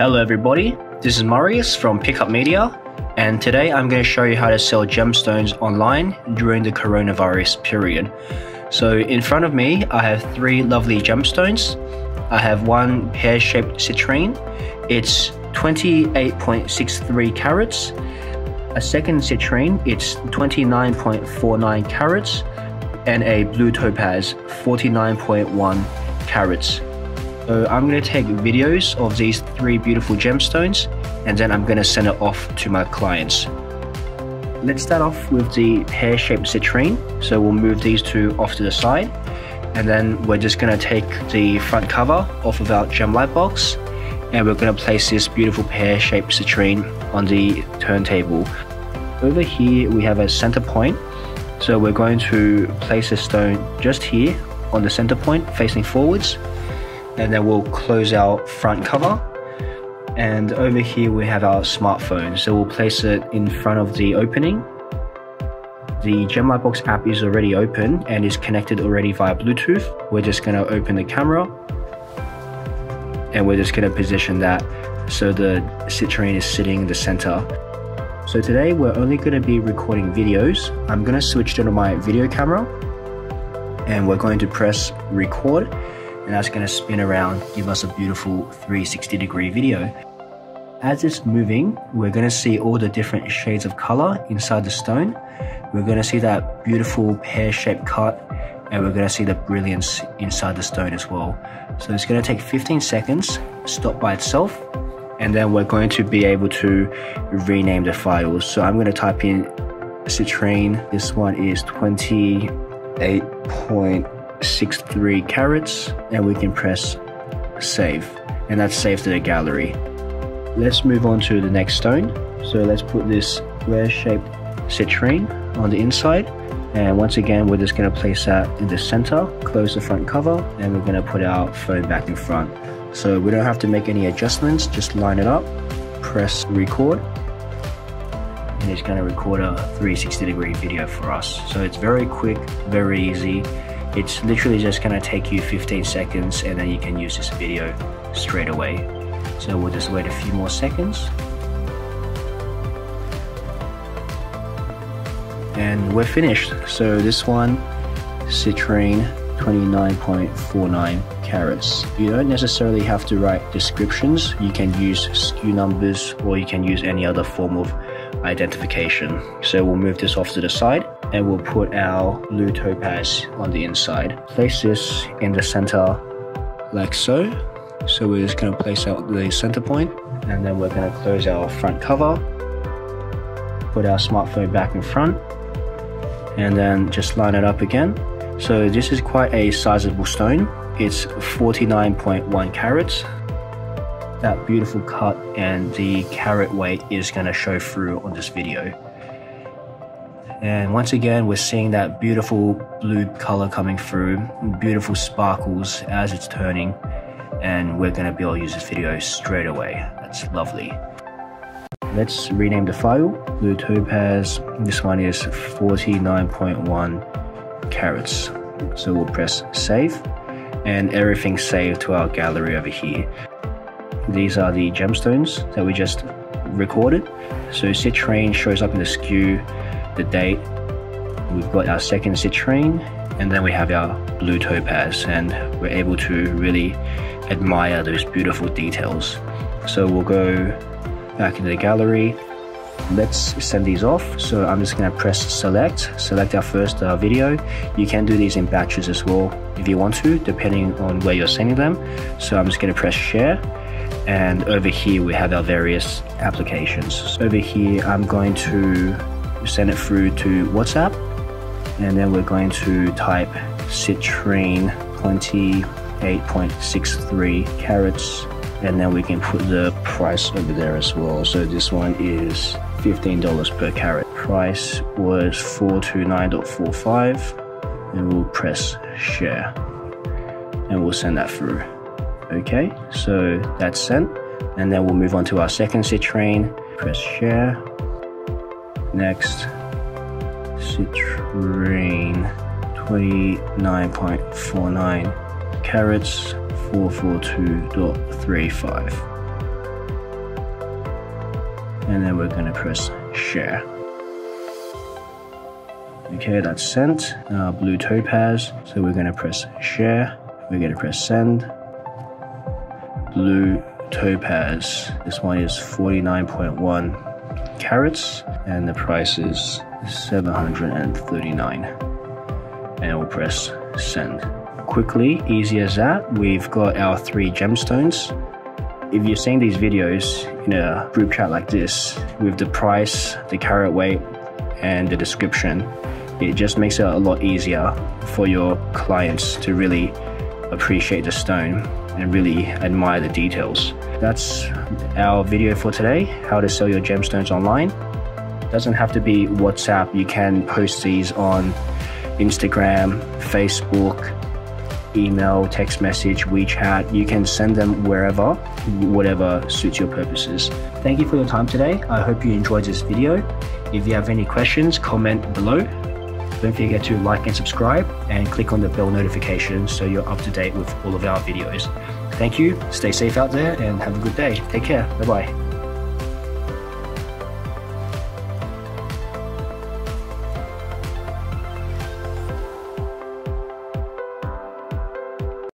Hello everybody, this is Marius from Pickup Media, and today I'm going to show you how to sell gemstones online during the coronavirus period. So in front of me I have three lovely gemstones. I have one pear-shaped citrine, it's 28.63 carats. A second citrine, it's 29.49 carats, and a blue topaz, 49.1 carats. So I'm going to take videos of these three beautiful gemstones and then I'm going to send it off to my clients. Let's start off with the pear-shaped citrine. So we'll move these two off to the side and then we're just going to take the front cover off of our GemLightbox and we're going to place this beautiful pear-shaped citrine on the turntable. Over here we have a center point, so we're going to place a stone just here on the center point facing forwards. And then we'll close our front cover, and over here we have our smartphone, so we'll place it in front of the opening. The GemLightbox app is already open and is connected already via Bluetooth. We're just going to open the camera and we're just going to position that so the citrine is sitting in the center. So today we're only going to be recording videos. I'm going to switch to my video camera and we're going to press record. And that's going to spin around, give us a beautiful 360-degree video. As it's moving, we're going to see all the different shades of color inside the stone. We're going to see that beautiful pear-shaped cut, and we're going to see the brilliance inside the stone as well. So it's going to take 15 seconds, stop by itself, and then we're going to be able to rename the files. So I'm going to type in citrine. This one is 28.63 carats, and we can press save, and that's saved to the gallery. Let's move on to the next stone. So let's put this square-shaped citrine on the inside, and once again we're just going to place that in the center, close the front cover, and we're going to put our phone back in front. So we don't have to make any adjustments, just line it up, press record, and it's going to record a 360-degree video for us. So it's very quick, very easy. It's literally just going to take you 15 seconds and then you can use this video straight away. So we'll just wait a few more seconds. And we're finished. So this one, citrine, 29.49 carats. You don't necessarily have to write descriptions. You can use SKU numbers or you can use any other form of identification. So we'll move this off to the side and we'll put our blue topaz on the inside. Place this in the center like so. So we're just going to place out the center point and then we're going to close our front cover, put our smartphone back in front, and then just line it up again. So this is quite a sizable stone. It's 49.1 carats. That beautiful cut and the carat weight is going to show through on this video. And once again, we're seeing that beautiful blue color coming through, beautiful sparkles as it's turning. And we're going to be able to use this video straight away. That's lovely. Let's rename the file. Blue topaz. This one is 49.1 carats. So we'll press save and everything's saved to our gallery over here. These are the gemstones that we just recorded. So citrine shows up in the SKU, the date. We've got our second citrine, and then we have our blue topaz, and we're able to really admire those beautiful details. So we'll go back into the gallery. Let's send these off. So I'm just going to press select our first video. You can do these in batches as well if you want to, depending on where you're sending them. So I'm just going to press share. And over here we have our various applications. Over here I'm going to send it through to WhatsApp, and then we're going to type citrine 28.63 carats, and then we can put the price over there as well. So this one is $15 per carat. Price was 429.45, and we'll press share and we'll send that through. Okay, so that's sent, and then we'll move on to our second citrine. Press share. Next, citrine 29.49 carats, 442.35. and then we're gonna press share. Okay, that's sent. Now blue topaz, so we're gonna press share. We're gonna press send. Blue topaz. This one is 49.1 carats and the price is 739. And we'll press send. Quickly, easy as that, we've got our 3 gemstones. If you're seeing these videos in a group chat like this, with the price, the carat weight, and the description, it just makes it a lot easier for your clients to really appreciate the stone and really admire the details. That's our video for today, how to sell your gemstones online. Doesn't have to be WhatsApp, you can post these on Instagram, Facebook, email, text message, WeChat. You can send them wherever, whatever suits your purposes. Thank you for your time today. I hope you enjoyed this video. If you have any questions, comment below. Don't forget to like and subscribe and click on the bell notification so you're up to date with all of our videos. Thank you, stay safe out there and have a good day. Take care, bye-bye.